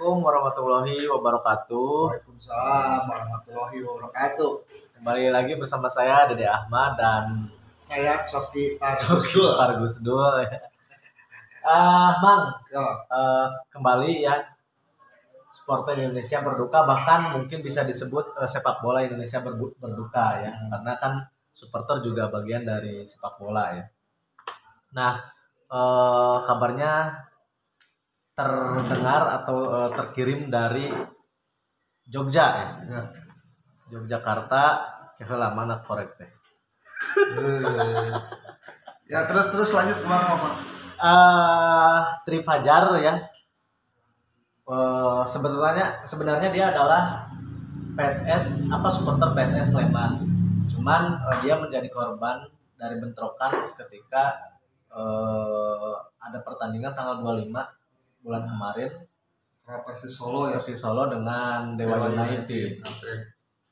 Assalamualaikum warahmatullahi wabarakatuh. Waalaikumsalam warahmatullahi wabarakatuh. Kembali lagi bersama saya Dede Ahmad dan saya Coki Agus Duo. Kembali ya, supporter Indonesia berduka, bahkan mungkin bisa disebut sepak bola Indonesia berduka ya, karena kan supporter juga bagian dari sepak bola ya. Nah, kabarnya terdengar atau terkirim dari Jogja ya? Ya. Yogyakarta ke mana korek teh. Ya terus lanjut kemana Mama? Tri Fajar ya. Sebenarnya dia adalah supporter PSS Sleman. Cuman dia menjadi korban dari bentrokan ketika ada pertandingan tanggal 25 bulan kemarin, Persis Solo ya, Persis Solo dengan Dewa United. Okay.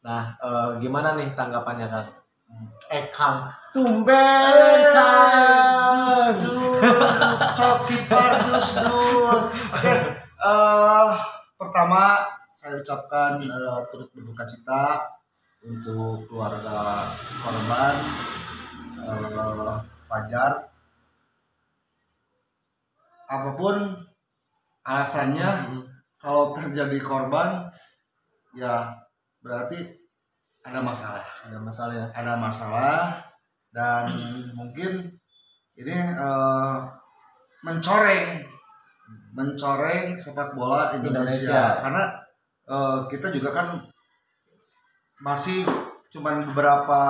Nah, gimana nih tanggapannya kan? Kang tumben Kang Coki Agus Duo. Oke, pertama saya ucapkan turut berduka cita untuk keluarga korban Fajar. Apapun alasannya, kalau terjadi korban ya berarti ada masalah dan mungkin ini mencoreng sepak bola Indonesia. Karena kita juga kan masih cuman beberapa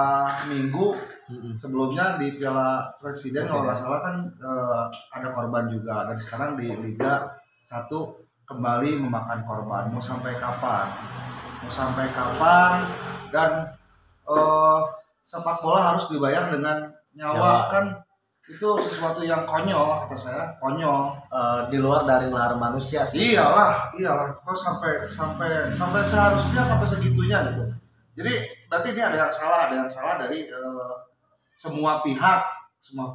minggu sebelumnya di Piala Presiden kalau nggak salah kan ada korban juga, dan sekarang di Liga 1 kembali memakan korban. Mau sampai kapan dan sepak bola harus dibayar dengan nyawa ya. Kan itu sesuatu yang konyol, kata saya konyol, di luar dari nalar manusia sih. Iyalah kok sampai seharusnya sampai segitunya gitu. Jadi berarti ini ada yang salah dari semua pihak,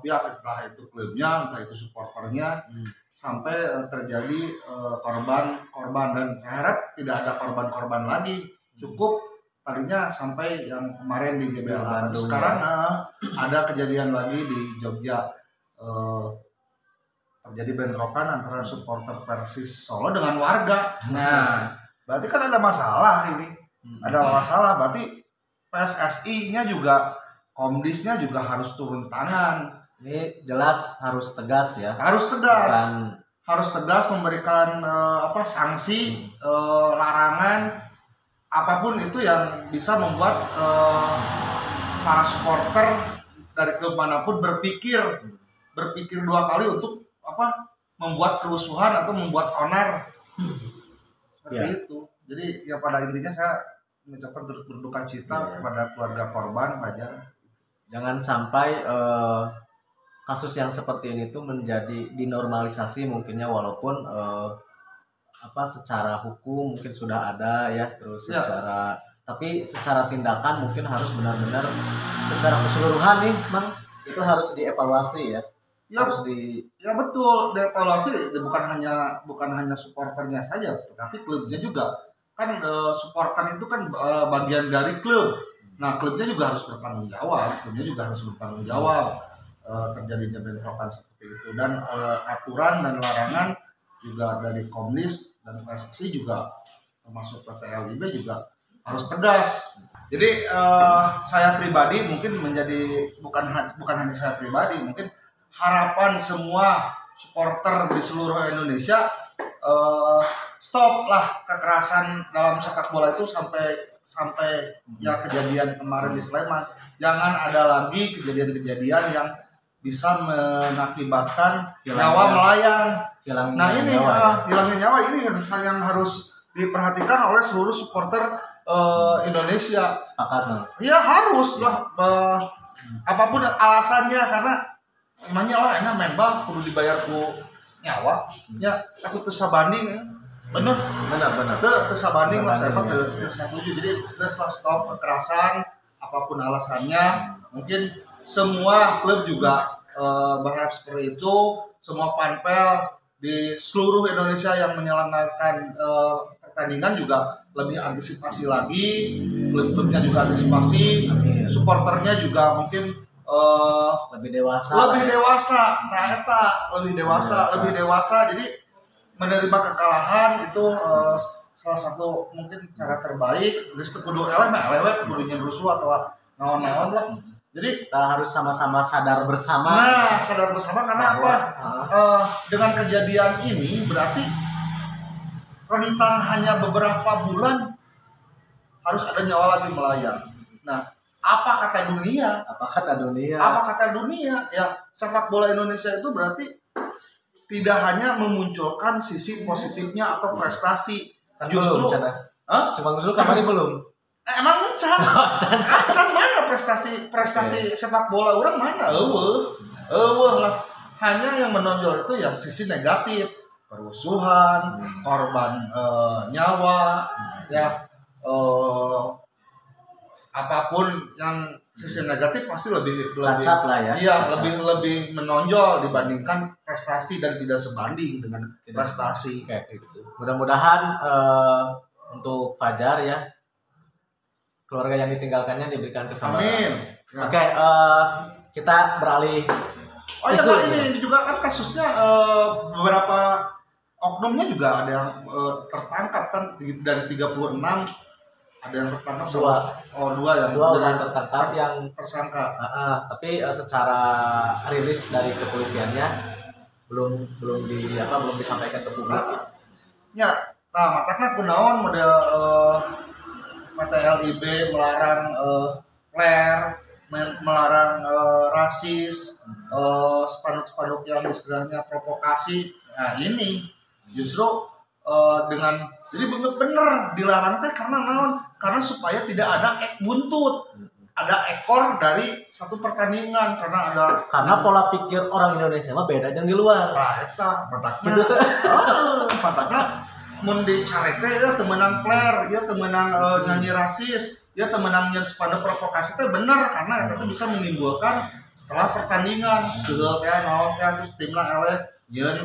entah itu klubnya, entah itu supporternya, sampai terjadi korban-korban. Dan saya harap tidak ada korban-korban lagi. Cukup tadinya sampai yang kemarin di GBLA, tapi sekarang ada kejadian lagi di Jogja, terjadi bentrokan antara supporter Persis Solo dengan warga. Nah, berarti kan ada masalah ini, berarti PSSI-nya juga, Komdisnya juga harus turun tangan. Ini jelas harus tegas ya. Harus tegas memberikan sanksi, larangan apapun itu yang bisa membuat para supporter dari klub manapun berpikir dua kali untuk membuat kerusuhan atau membuat onar. Seperti itu. Jadi ya pada intinya saya mengucapkan turut berduka cita kepada keluarga korban Fajar. Jangan sampai kasus yang seperti ini tuh menjadi dinormalisasi mungkinnya, walaupun secara hukum mungkin sudah ada ya, terus tapi secara tindakan mungkin harus benar-benar secara keseluruhan nih Mang, itu harus dievaluasi ya. Ya betul, dievaluasi bukan hanya supporternya saja, tetapi klubnya juga. Kan supporter itu kan bagian dari klub. Nah, klubnya juga harus bertanggung jawab terjadinya bentrokan seperti itu, dan aturan dan larangan juga dari Komdis dan PSSI juga, termasuk PT LIB juga harus tegas. Jadi saya pribadi mungkin bukan hanya saya pribadi mungkin harapan semua supporter di seluruh Indonesia, stop lah kekerasan dalam sepak bola itu sampai kejadian kemarin di Sleman. Jangan ada lagi kejadian-kejadian yang bisa mengakibatkan nyawa melayang. Hilangnya nyawa ini yang harus diperhatikan oleh seluruh supporter Indonesia. Sepakat. Ya harus lah, apapun alasannya, karena namanya lah enak main bah perlu dibayar ku nyawa. Ya atau tersabanding ya. Benar. Kesabanding lah, saya setuju. Jadi setelah stop kekerasan apapun alasannya, mungkin semua klub juga berharap seperti itu, semua panpel di seluruh Indonesia yang menyelenggarakan pertandingan juga lebih antisipasi lagi, klub-klubnya juga antisipasi, supporternya juga mungkin lebih dewasa. Jadi menerima kekalahan itu salah satu mungkin cara terbaik. Geus teu kudu eleh kudunya rusuh atau naon-naon lah. Jadi kita harus sama-sama sadar bersama. Nah, sadar bersama karena apa? Dengan kejadian ini berarti rentan hanya beberapa bulan harus ada nyawa lagi melayang. Nah, apa kata dunia? Ya, sepak bola Indonesia itu berarti tidak hanya memunculkan sisi positifnya atau prestasi. Justru kemarin belum. Emang encan mana prestasi sepak bola orang mana? Eueuh lah. Hanya yang menonjol itu ya sisi negatif, kerusuhan, korban nyawa, ya apapun yang sisi negatif pasti lebih cacat lah ya. Iya, lebih menonjol dibandingkan prestasi dan tidak sebanding dengan prestasi. Gitu. Mudah-mudahan untuk Fajar ya, keluarga yang ditinggalkannya diberikan kesabaran. Amin. Ya. Oke, kita beralih. Oh iya, ini juga kan kasusnya beberapa oknumnya juga ada yang tertangkap kan dari 36 ada yang tertangkap dua yang tersangka. Tapi secara rilis dari kepolisiannya belum disampaikan ke publik. Ya, makanya kunaon model PT LIB melarang flare, melarang rasis, spanduk-spanduk yang istilahnya provokasi. Nah ini justru dengan jadi bener dilarang teh karena naon? Karena supaya tidak ada ek buntut, ada ekor dari satu pertandingan karena pola pikir orang Indonesia mah beda yang di luar. Nah, eta matakna. Mun di carete ya temenang flare, ya temenang nyanyi rasis, ya temenang nyanyi sepanduk provokasi teh bener karena itu bisa menimbulkan setelah pertandingan geul teh naon teh terus timna eleh nyeun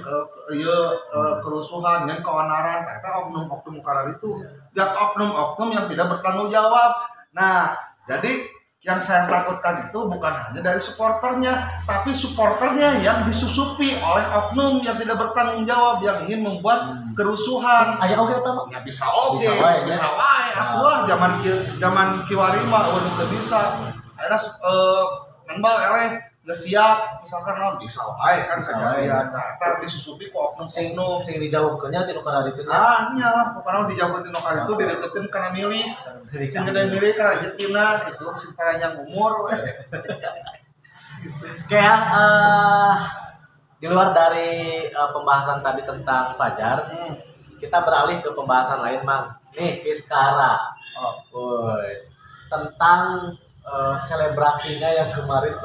kerusuhan, nyeun keonaran eta oknum-oknum karena itu dan oknum-oknum yang tidak bertanggung jawab. Nah, jadi yang saya takutkan itu bukan hanya dari supporternya, tapi supporternya yang disusupi oleh oknum yang tidak bertanggung jawab yang ingin membuat kerusuhan. Aya oge eta mah. Ya bisa oge, bisa wae atuh zaman kiwari mah urang teu bisa. Ayeuna menbal eleh geus siap misalkan naon bisa wae kan sajadian. Nah, tar disusupi ku oknum sing dijauhkeunnya tinu kana ditu. Ah, nyalah pokona dijauhkeun tinu kana ditu dideukeutin kana milik. Sing gede milik kana jetina kitu sing panjang umur. Kayak di luar dari pembahasan tadi tentang Fajar, kita beralih ke pembahasan lain, Mang. Nih, Fiskara. Tentang selebrasinya yang kemarin.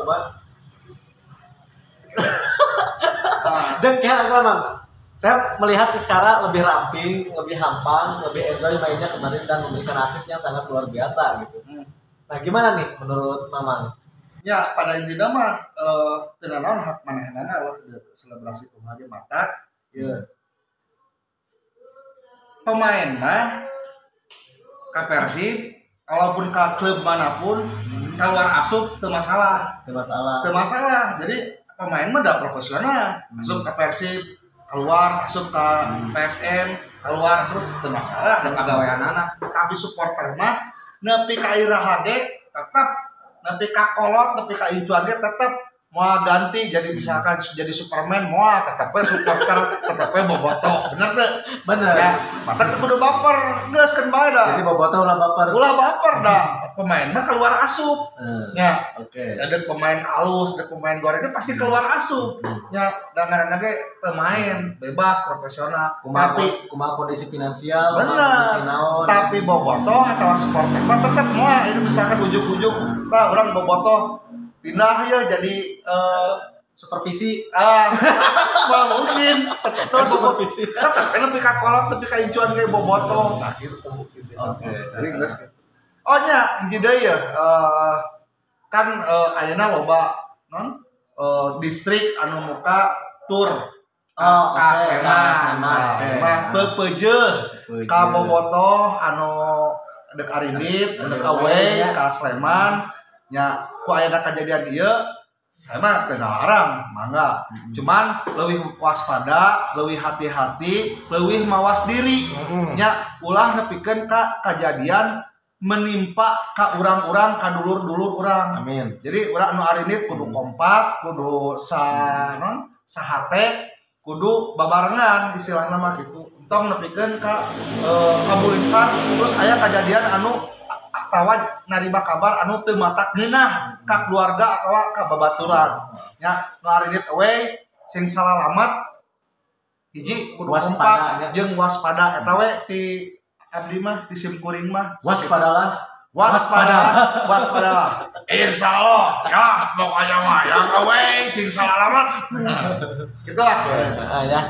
Jangan kira-kira, Mang. Saya melihat Fiskara lebih ramping, lebih hampang, lebih enjoy mainnya kemarin dan memberikan assist yang sangat luar biasa gitu. Nah, gimana nih menurut Mamang? Ya, pada intinya mah tidak naon hak manehanana lah selebrasi kumaha ge mata. Ieu. Pemain mah ka Persib, walaupun ka klub manapun, keluar asup teu masalah. Jadi pemain mah da profesional, asup ka Persib, keluar asup ka PSM, keluar asup teu masalah da pagaweanana. Tapi supporter mah nepi ka iraha ge tetep nanti kak kolot, tapi kak ijuan dia tetap mau ganti jadi misalkan jadi Superman mau tetapnya supporter tetapnya Bobotoh, bener tuh? Bener. Ya, mata kita udah baper, nggak sekenbaik dah. Jadi Bobotoh ulah baper dah. Pemain mah keluar asup, ya. Oke. Ada pemain alus, ada pemain gorengnya pasti keluar asup, ya. Dengan anaknya pemain bebas profesional, tapi kumaha kondisi finansial, bener. Tapi Bobotoh atau supporter mah tetap mau ini misalkan ujuk-ujuk. Nah, orang Bobotoh pindah ya jadi supervisi mungkin tetap supervisi tetap lebih ka kolot tapi ka incuan kayak Bobotoh nah gitu. Okay. Jadi guys ohnya hiji deui ya kan ayeuna loba non distrik anu muka tur Sleman beupeujeuh ka Bobotoh anu dek aridit dek away ka Sleman nya ku aya kejadian ieu Sleman teu ngalarang mangga cuman leuwih waspada leuwih hati-hati leuwih mawas diri nya ulah nepikeun ka kejadian menimpa ka urang-urang ka dulur-dulur urang. Amin. Jadi urang anu arinit kudu kompak, kudu sanon, sahate, kudu babarengan istilahna mah kitu. Entong nepikeun ka kabulincar terus aya kejadian anu atawa narima kabar anu teu matak geunah ka keluarga atawa ka babaturan. Nya nu arinit we sing salalamat hiji kudu waspada jeung waspada eta we ti abdi mah di sim kuring mah waspadalah insyaallah ya pokoknya mah yang away cing salamat gitulah ya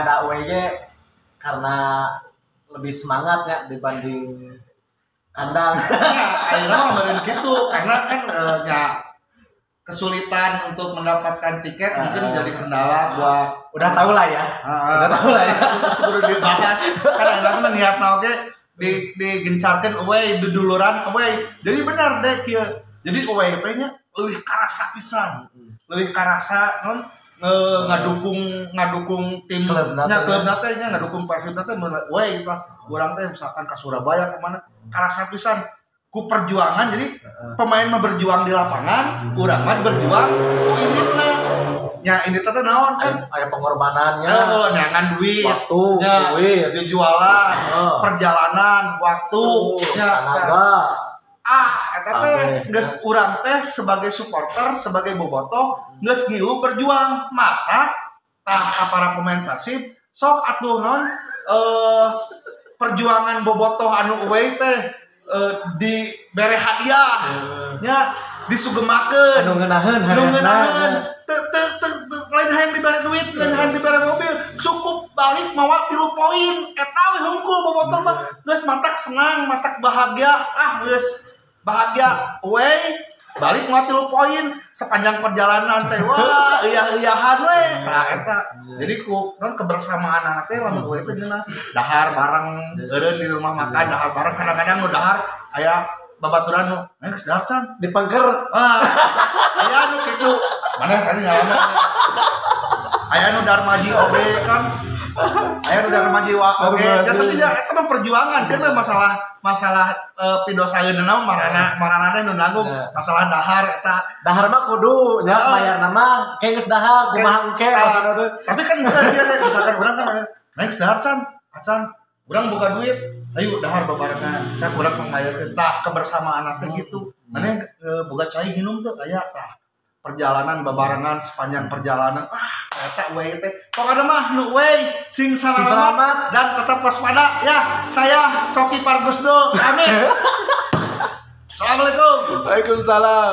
ada away karena lebih semangat ya dibanding kandang akhirnya mah meureun kitu karena kan ya kesulitan untuk mendapatkan tiket mungkin jadi kendala buat udah tahu lah ya terus perlu dibahas karena orang meniat naoge digencarkan away duluran away jadi benar deh kia jadi away tanya lebih karasa pisan lebih karasa non ngadukung tim klub natanya ngadukung Persib natanya away gitu orang teh misalkan ke Surabaya kemana karasa pisan ku perjuangan jadi pemain mah berjuang di lapangan urang mah berjuang ku imitna nya ini teh naon kan aya pengorbanannya nyangan duit waktu duit jualan perjalanan waktu tenaga eta teh geus urang teh sebagai supporter sebagai Bobotoh geus ngilu berjuang maka tah para pemain Persib sok atuh non perjuangan Bobotoh anu euy teh di bere hadiah nya disugemakeun anu ngeunaheun lain hayang dibere duit lain hayang dibere mobil cukup balik mawa 3 poin eta we hungkul Bobotoh mah geus matak senang matak bahagia geus bahagia we balik mawa 3 poin sepanjang perjalanan teh wah euyahan we tah eta jadi ku non kebersamaan anak teh lamun we teh geuna dahar bareng eureun di rumah makan dahar bareng kadang-kadang nu dahar aya babaturan nu geus dahar can dipangker aya nu kitu mana tadi ngalaman aya nu darmaji oge kan aya nu darmaji oge tapi ya eta mah perjuangan kan masalah pido saeuna naon marana teh nu nanggung masalah dahar eta dahar mah kudu nya bayarna mah ke geus dahar kumaha engke tapi kan dia misalkan urang kan next dahar can acan urang boga duit ayo dahar babarengan tak urang pangmayeukeun tah kebersamaan teh gitu mana boga cai ginum teh aya tah perjalanan babarengan sepanjang perjalanan eta we teh pokokna mah nu we sing salamat dan tetap waspada ya saya Coki Agus Duo amin. Assalamualaikum. Waalaikumsalam.